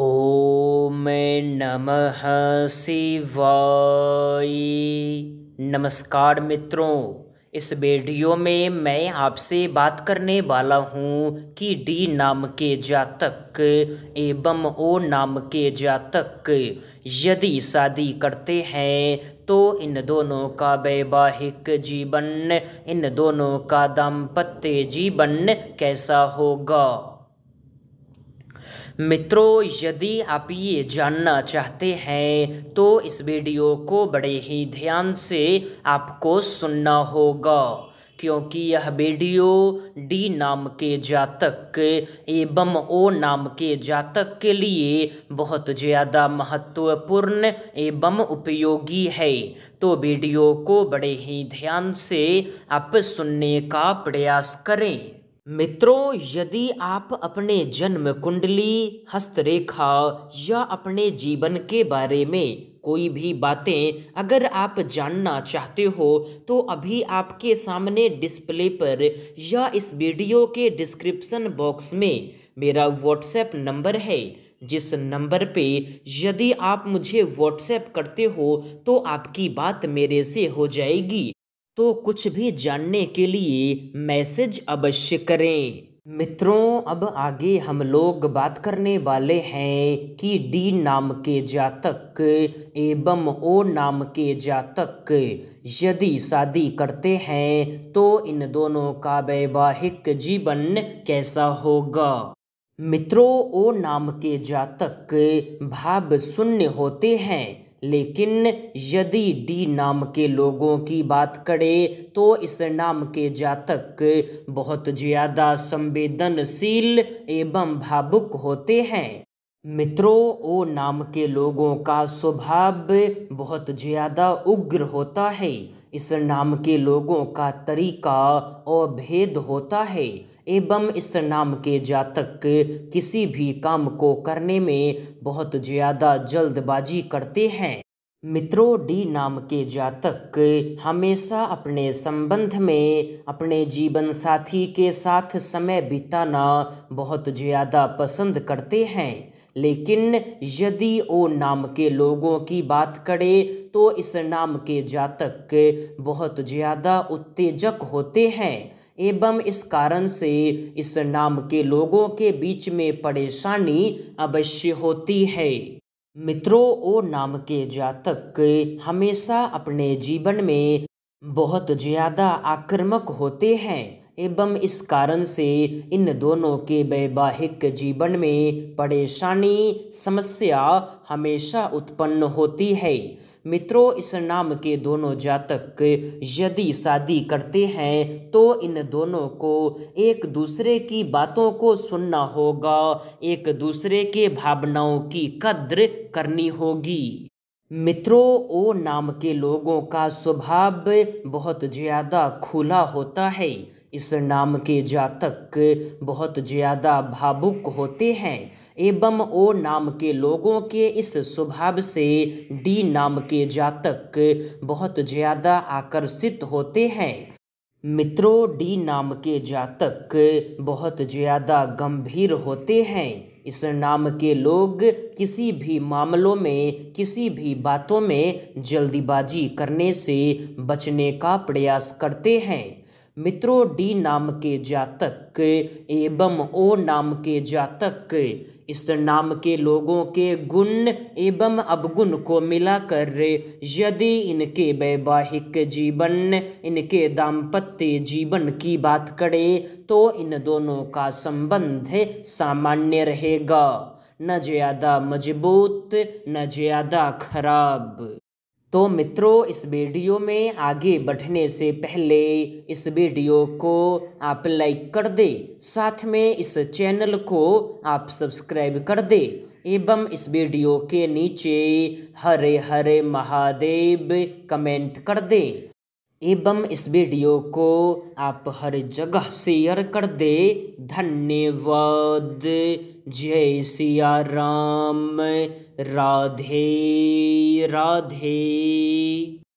ओम नमः शिवाय। नमस्कार मित्रों, इस वीडियो में मैं आपसे बात करने वाला हूँ कि डी नाम के जातक एवं ओ नाम के जातक यदि शादी करते हैं तो इन दोनों का वैवाहिक जीवन, इन दोनों का दाम्पत्य जीवन कैसा होगा। मित्रों, यदि आप ये जानना चाहते हैं तो इस वीडियो को बड़े ही ध्यान से आपको सुनना होगा, क्योंकि यह वीडियो डी नाम के जातक एवं ओ नाम के जातक के लिए बहुत ज़्यादा महत्वपूर्ण एवं उपयोगी है। तो वीडियो को बड़े ही ध्यान से आप सुनने का प्रयास करें। मित्रों, यदि आप अपने जन्म कुंडली, हस्तरेखा या अपने जीवन के बारे में कोई भी बातें अगर आप जानना चाहते हो तो अभी आपके सामने डिस्प्ले पर या इस वीडियो के डिस्क्रिप्शन बॉक्स में मेरा व्हाट्सएप नंबर है, जिस नंबर पे यदि आप मुझे व्हाट्सएप करते हो तो आपकी बात मेरे से हो जाएगी। तो कुछ भी जानने के लिए मैसेज अवश्य करें। मित्रों, अब आगे हम लोग बात करने वाले हैं कि डी नाम के जातक एवं ओ नाम के जातक यदि शादी करते हैं तो इन दोनों का वैवाहिक जीवन कैसा होगा। मित्रों, ओ नाम के जातक भाव शून्य होते हैं, लेकिन यदि डी नाम के लोगों की बात करें तो इस नाम के जातक बहुत ज़्यादा संवेदनशील एवं भावुक होते हैं। मित्रों, ओ नाम के लोगों का स्वभाव बहुत ज़्यादा उग्र होता है। इस नाम के लोगों का तरीका और भेद होता है एवं इस नाम के जातक किसी भी काम को करने में बहुत ज़्यादा जल्दबाजी करते हैं। मित्रों, डी नाम के जातक हमेशा अपने संबंध में अपने जीवन साथी के साथ समय बिताना बहुत ज़्यादा पसंद करते हैं, लेकिन यदि ओ नाम के लोगों की बात करें तो इस नाम के जातक बहुत ज़्यादा उत्तेजक होते हैं एवं इस कारण से इस नाम के लोगों के बीच में परेशानी अवश्य होती है। मित्रों, ओ नाम के जातक हमेशा अपने जीवन में बहुत ज़्यादा आक्रामक होते हैं एवं इस कारण से इन दोनों के वैवाहिक जीवन में परेशानी, समस्या हमेशा उत्पन्न होती है। मित्रों, इस नाम के दोनों जातक यदि शादी करते हैं तो इन दोनों को एक दूसरे की बातों को सुनना होगा, एक दूसरे के भावनाओं की कद्र करनी होगी। मित्रों, ओ नाम के लोगों का स्वभाव बहुत ज़्यादा खुला होता है। इस नाम के जातक बहुत ज़्यादा भावुक होते हैं एवं ओ नाम के लोगों के इस स्वभाव से डी नाम के जातक बहुत ज़्यादा आकर्षित होते हैं। मित्रों, डी नाम के जातक बहुत ज़्यादा गंभीर होते हैं। इस नाम के लोग किसी भी मामलों में, किसी भी बातों में जल्दबाजी करने से बचने का प्रयास करते हैं। मित्रों, डी नाम के जातक एवं ओ नाम के जातक इस नाम के लोगों के गुण एवं अवगुण को मिलाकर यदि इनके वैवाहिक जीवन, इनके दाम्पत्य जीवन की बात करें तो इन दोनों का संबंध सामान्य रहेगा, न ज़्यादा मजबूत न ज़्यादा खराब। तो मित्रों, इस वीडियो में आगे बढ़ने से पहले इस वीडियो को आप लाइक कर दें, साथ में इस चैनल को आप सब्सक्राइब कर दें एवं इस वीडियो के नीचे हरे हरे महादेव कमेंट कर दें एवं इस वीडियो को आप हर जगह शेयर कर दें। धन्यवाद। जय सिया राम। राधे राधे।